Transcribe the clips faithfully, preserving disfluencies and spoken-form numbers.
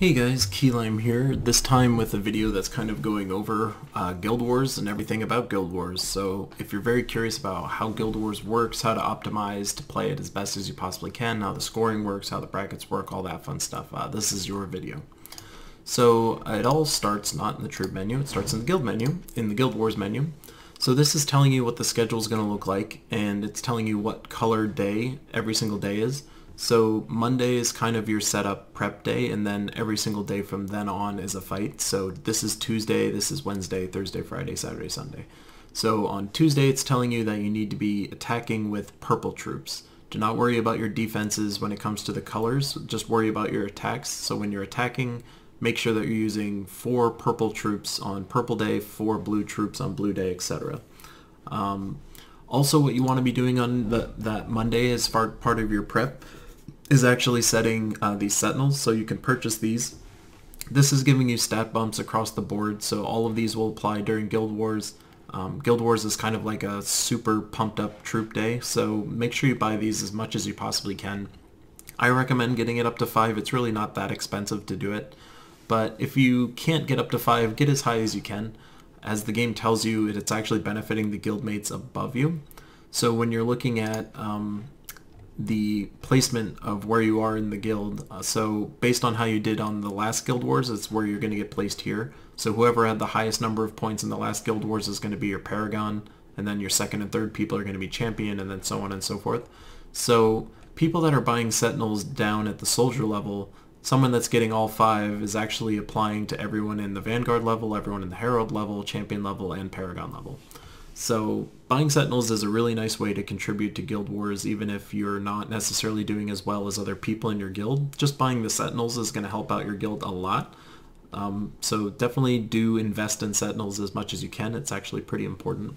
Hey guys, Keylime here, this time with a video that's kind of going over uh, Guild Wars and everything about Guild Wars. So if you're very curious about how Guild Wars works, how to optimize to play it as best as you possibly can, how the scoring works, how the brackets work, all that fun stuff, uh, this is your video. So it all starts not in the troop menu, it starts in the guild menu, in the Guild Wars menu. So this is telling you what the schedule is going to look like, and it's telling you what color day every single day is. So Monday is kind of your setup prep day, and then every single day from then on is a fight. So this is Tuesday, this is Wednesday, Thursday, Friday, Saturday, Sunday. So on Tuesday, it's telling you that you need to be attacking with purple troops. Do not worry about your defenses when it comes to the colors, just worry about your attacks. So when you're attacking, make sure that you're using four purple troops on purple day, four blue troops on blue day, et cetera. Um, also, what you want to be doing on the, that Monday as far, part of your prep is actually setting uh, these sentinels, so you can purchase these. This is giving you stat bumps across the board, so all of these will apply during Guild Wars. Um, Guild Wars is kind of like a super pumped up troop day, so make sure you buy these as much as you possibly can. I recommend getting it up to five, it's really not that expensive to do it, but if you can't get up to five, get as high as you can. As the game tells you, it's actually benefiting the guildmates above you. So when you're looking at um, the placement of where you are in the guild. Uh, so based on how you did on the last Guild Wars, it's where you're going to get placed here. So whoever had the highest number of points in the last Guild Wars is going to be your Paragon, and then your second and third people are going to be Champion, and then so on and so forth. So people that are buying Sentinels down at the Soldier level, someone that's getting all five is actually applying to everyone in the Vanguard level, everyone in the Herald level, Champion level, and Paragon level. So buying Sentinels is a really nice way to contribute to Guild Wars, even if you're not necessarily doing as well as other people in your guild. Just buying the Sentinels is going to help out your guild a lot. Um, so definitely do invest in Sentinels as much as you can. It's actually pretty important.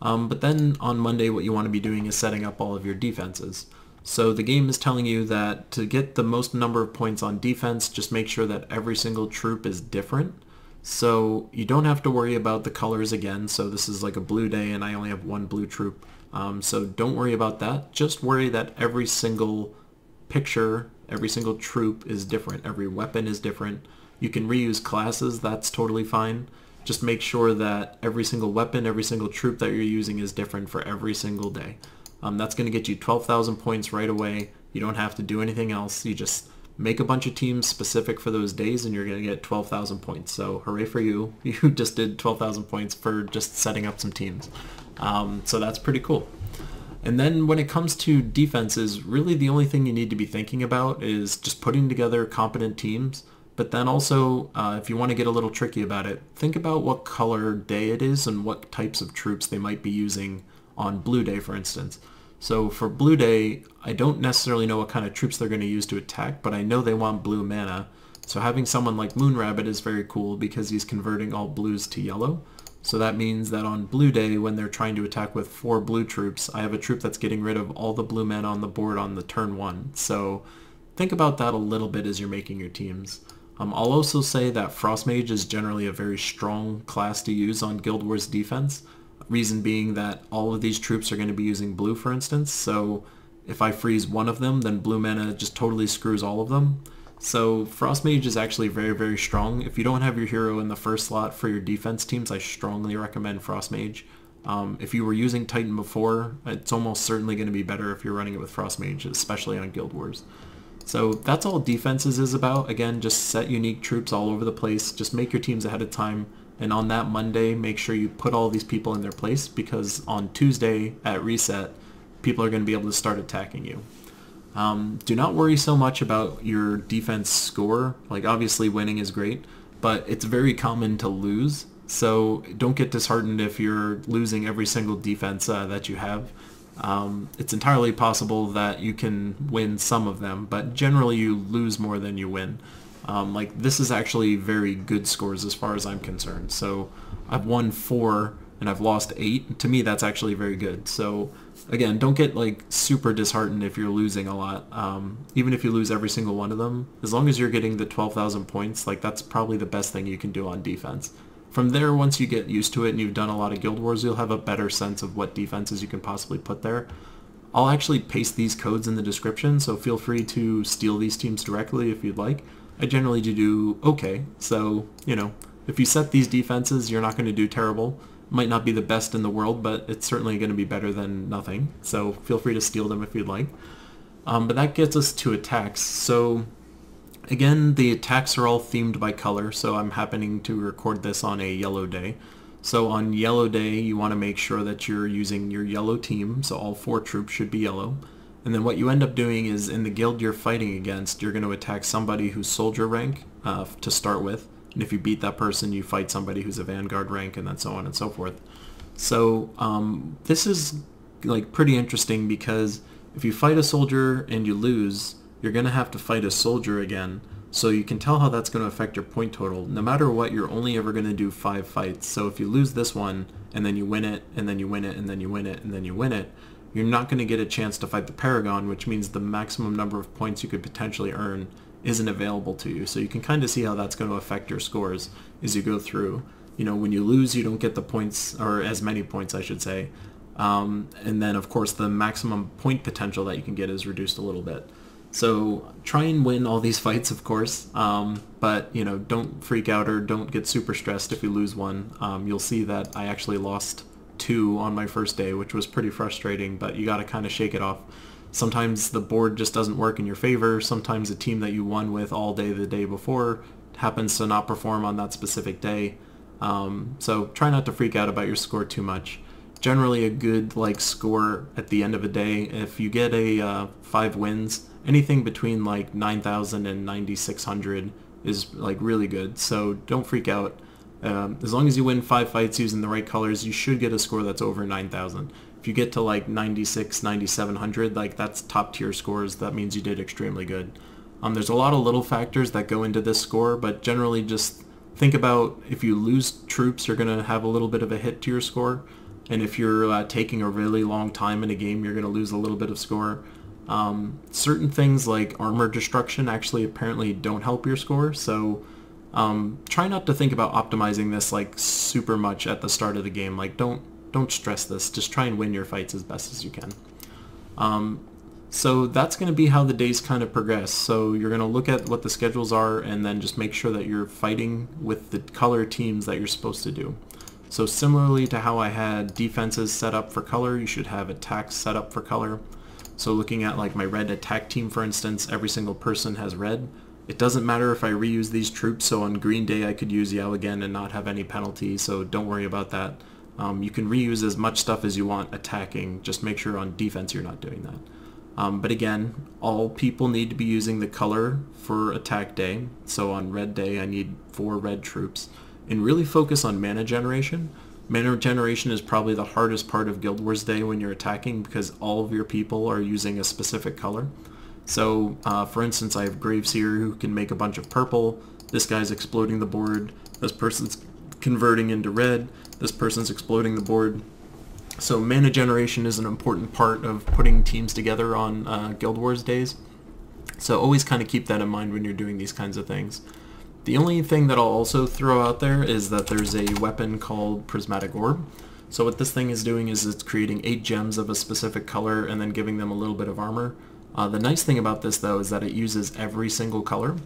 Um, but then on Monday, what you want to be doing is setting up all of your defenses. So the game is telling you that to get the most number of points on defense, just make sure that every single troop is different. So you don't have to worry about the colors again. So this is like a blue day and I only have one blue troop. Um, so don't worry about that. Just worry that every single picture, every single troop is different. Every weapon is different. You can reuse classes. That's totally fine. Just make sure that every single weapon, every single troop that you're using is different for every single day. Um, that's going to get you twelve thousand points right away. You don't have to do anything else. You just make a bunch of teams specific for those days and you're going to get twelve thousand points. So hooray for you. You just did twelve thousand points for just setting up some teams. Um, so that's pretty cool. And then when it comes to defenses, really the only thing you need to be thinking about is just putting together competent teams. But then also, uh, if you want to get a little tricky about it, think about what color day it is and what types of troops they might be using on Blue Day, for instance. So for Blue Day, I don't necessarily know what kind of troops they're going to use to attack, but I know they want blue mana. So having someone like Moon Rabbit is very cool because he's converting all blues to yellow. So that means that on Blue Day, when they're trying to attack with four blue troops, I have a troop that's getting rid of all the blue mana on the board on the turn one. So think about that a little bit as you're making your teams. Um, I'll also say that Frost Mage is generally a very strong class to use on Guild Wars defense. Reason being that all of these troops are going to be using blue, for instance, so if I freeze one of them, then blue mana just totally screws all of them. So Frost Mage is actually very, very strong. If you don't have your hero in the first slot for your defense teams, I strongly recommend Frost Mage. Um, if you were using Titan before, it's almost certainly going to be better if you're running it with Frost Mage, especially on Guild Wars. So that's all defenses is about. Again, just set unique troops all over the place. Just make your teams ahead of time. And on that Monday, make sure you put all these people in their place because on Tuesday at reset, people are going to be able to start attacking you. Um, do not worry so much about your defense score. Like obviously winning is great, but it's very common to lose. So don't get disheartened if you're losing every single defense uh, that you have. Um, it's entirely possible that you can win some of them, but generally you lose more than you win. Um, like this is actually very good scores as far as I'm concerned. So I've won four and I've lost eight. To me, that's actually very good. So again, don't get like super disheartened if you're losing a lot. Um, even if you lose every single one of them, as long as you're getting the twelve thousand points, like that's probably the best thing you can do on defense. From there, once you get used to it and you've done a lot of Guild Wars, you'll have a better sense of what defenses you can possibly put there. I'll actually paste these codes in the description, so feel free to steal these teams directly if you'd like. I generally do okay. So, you know, if you set these defenses, you're not going to do terrible. Might not be the best in the world, but it's certainly going to be better than nothing. So feel free to steal them if you'd like. Um, but that gets us to attacks. So again, the attacks are all themed by color, so I'm happening to record this on a yellow day. So on yellow day, you want to make sure that you're using your yellow team, so all four troops should be yellow. And then what you end up doing is, in the guild you're fighting against, you're going to attack somebody who's soldier rank uh, to start with. And if you beat that person, you fight somebody who's a vanguard rank, and then so on and so forth. So um, this is like pretty interesting, because if you fight a soldier and you lose, you're going to have to fight a soldier again. So you can tell how that's going to affect your point total. No matter what, you're only ever going to do five fights. So if you lose this one, and then you win it, and then you win it, and then you win it, and then you win it, you're not going to get a chance to fight the Paragon, which means the maximum number of points you could potentially earn isn't available to you. So you can kind of see how that's going to affect your scores as you go through. You know, when you lose, you don't get the points, or as many points, I should say. Um, and then, of course, the maximum point potential that you can get is reduced a little bit. So try and win all these fights, of course, um, but, you know, don't freak out or don't get super stressed if you lose one. Um, you'll see that I actually lost two on my first day, which was pretty frustrating, but you got to kind of shake it off. Sometimes the board just doesn't work in your favor. Sometimes a team that you won with all day the day before happens to not perform on that specific day. Um, so try not to freak out about your score too much. Generally a good like score at the end of a day, if you get a uh, five wins, anything between like nine thousand and ninety-six hundred is like really good, so don't freak out. Um, as long as you win five fights using the right colors, you should get a score that's over nine thousand. If you get to like ninety-six, ninety-seven hundred, like that's top tier scores. That means you did extremely good. Um, there's a lot of little factors that go into this score, but generally just think about, if you lose troops, you're going to have a little bit of a hit to your score. And if you're uh, taking a really long time in a game, you're going to lose a little bit of score. Um, certain things like armor destruction actually apparently don't help your score, so um, try not to think about optimizing this like super much at the start of the game. Like don't don't stress this, just try and win your fights as best as you can. Um, so that's going to be how the days kind of progress. So you're going to look at what the schedules are, and then just make sure that you're fighting with the color teams that you're supposed to do. So similarly to how I had defenses set up for color, you should have attacks set up for color. So looking at like my red attack team, for instance, every single person has red. It doesn't matter if I reuse these troops, so on green day I could use Yao again and not have any penalty, so don't worry about that. Um, you can reuse as much stuff as you want attacking, just make sure on defense you're not doing that. Um, but again, all people need to be using the color for attack day, so on red day I need four red troops. And really focus on mana generation. Mana generation is probably the hardest part of Guild Wars Day when you're attacking, because all of your people are using a specific color. So, uh, for instance, I have Graves here who can make a bunch of purple. This guy's exploding the board. This person's converting into red. This person's exploding the board. So mana generation is an important part of putting teams together on uh, Guild Wars Days. So always kind of keep that in mind when you're doing these kinds of things. The only thing that I'll also throw out there is that there's a weapon called Prismatic Orb. So what this thing is doing is it's creating eight gems of a specific color and then giving them a little bit of armor. Uh, the nice thing about this though is that it uses every single color.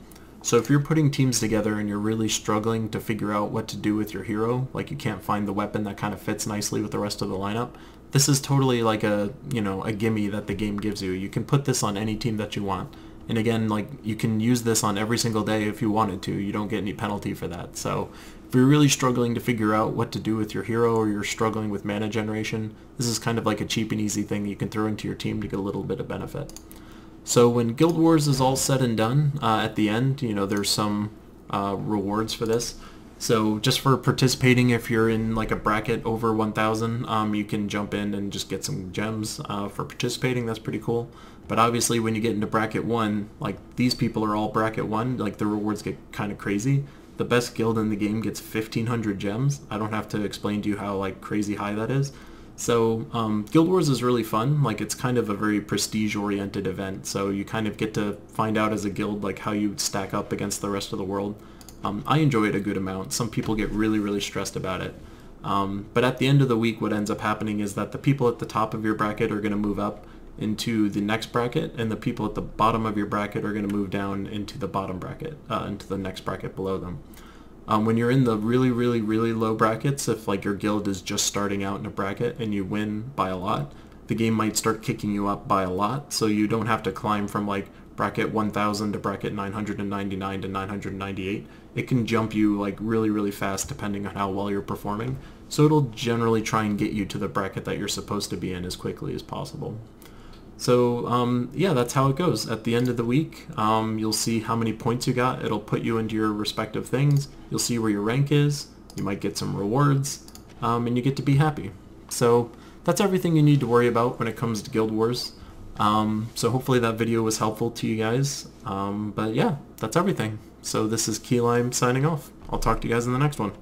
So if you're putting teams together and you're really struggling to figure out what to do with your hero, like you can't find the weapon that kind of fits nicely with the rest of the lineup, this is totally like a, you know, a gimme that the game gives you. You can put this on any team that you want. And again, like you can use this on every single day if you wanted to. You don't get any penalty for that. So if you're really struggling to figure out what to do with your hero, or you're struggling with mana generation, this is kind of like a cheap and easy thing you can throw into your team to get a little bit of benefit. So when Guild Wars is all said and done, uh, at the end, you know, there's some uh, rewards for this. So just for participating, if you're in like a bracket over one thousand, um, you can jump in and just get some gems uh, for participating. That's pretty cool. But obviously when you get into bracket one, like these people are all bracket one, like the rewards get kind of crazy. The best guild in the game gets fifteen hundred gems. I don't have to explain to you how like crazy high that is. So um, Guild Wars is really fun. Like it's kind of a very prestige oriented event. So you kind of get to find out as a guild like how you stack up against the rest of the world. Um, I enjoy it a good amount. Some people get really, really stressed about it. Um, but at the end of the week, what ends up happening is that the people at the top of your bracket are going to move up, into the next bracket, and the people at the bottom of your bracket are going to move down into the bottom bracket, uh, into the next bracket below them. Um, when you're in the really, really, really low brackets, if like your guild is just starting out in a bracket and you win by a lot, the game might start kicking you up by a lot, so you don't have to climb from like bracket one thousand to bracket nine hundred ninety-nine to nine hundred ninety-eight. It can jump you like really, really fast depending on how well you're performing, so it'll generally try and get you to the bracket that you're supposed to be in as quickly as possible. So um, yeah, that's how it goes. At the end of the week, um, you'll see how many points you got. It'll put you into your respective things. You'll see where your rank is. You might get some rewards, um, and you get to be happy. So that's everything you need to worry about when it comes to Guild Wars. Um, so hopefully that video was helpful to you guys. Um, but yeah, that's everything. So this is Keylime signing off. I'll talk to you guys in the next one.